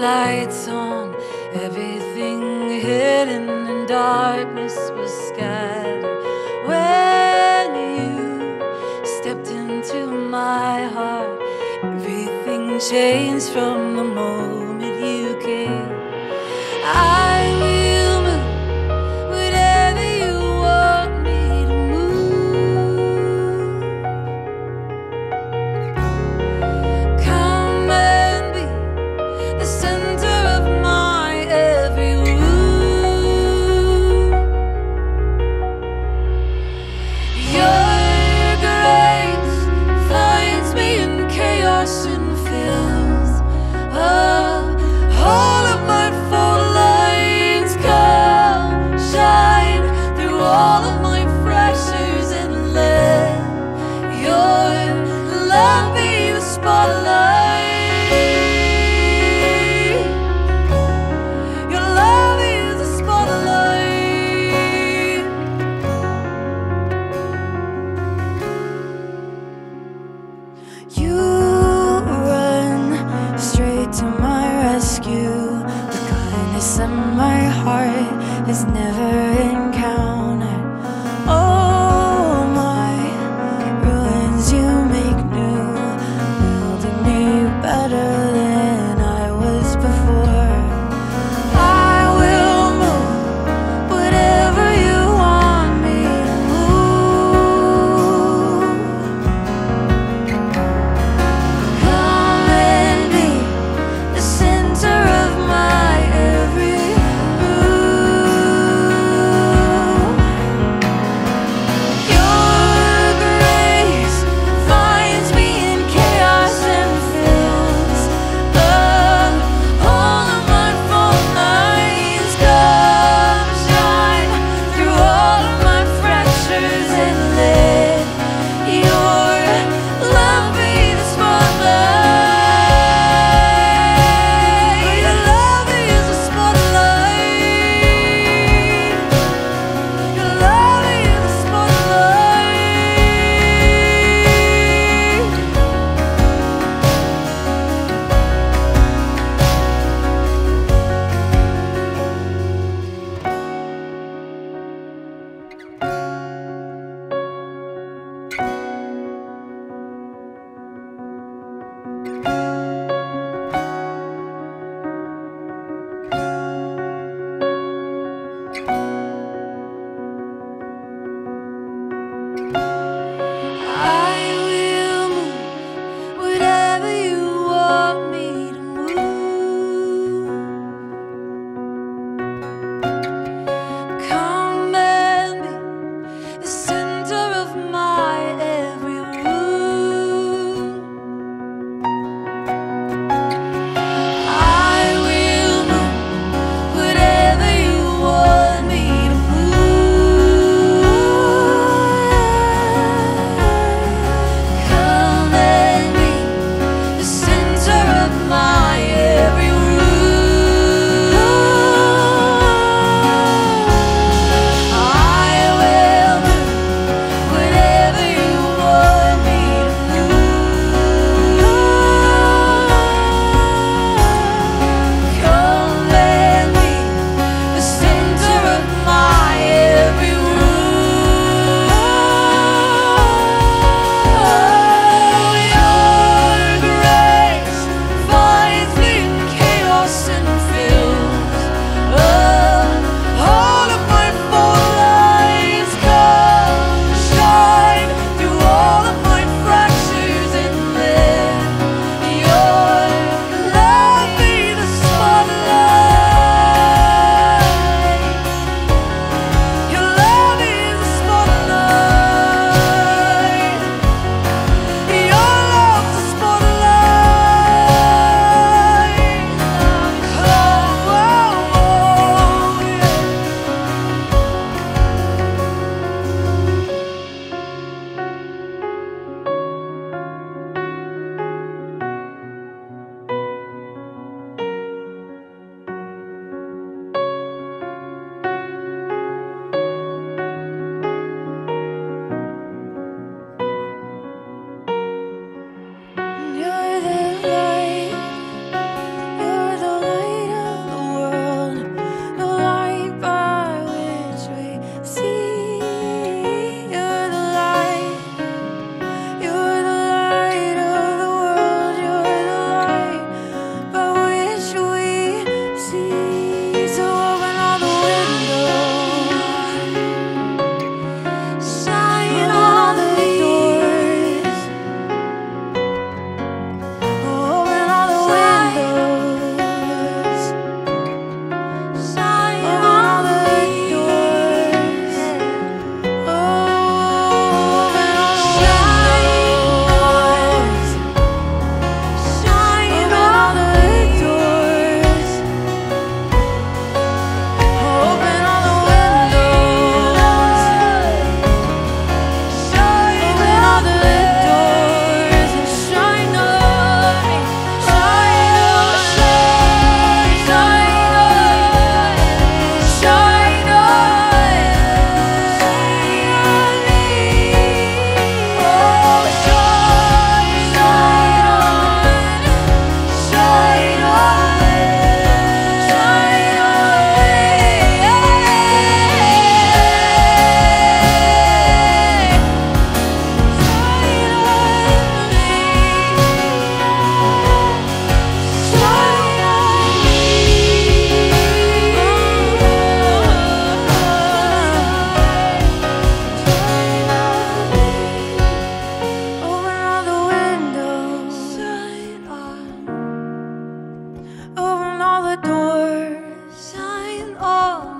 lights on, everything hidden in darkness was scattered when you stepped into my heart. Everything changed from the moment you came. And my heart is never encountered. Oh, my ruins you make new, building me better than I was before. I will move whatever you want me to move. Come and be the center of my every move. all the doors, shine all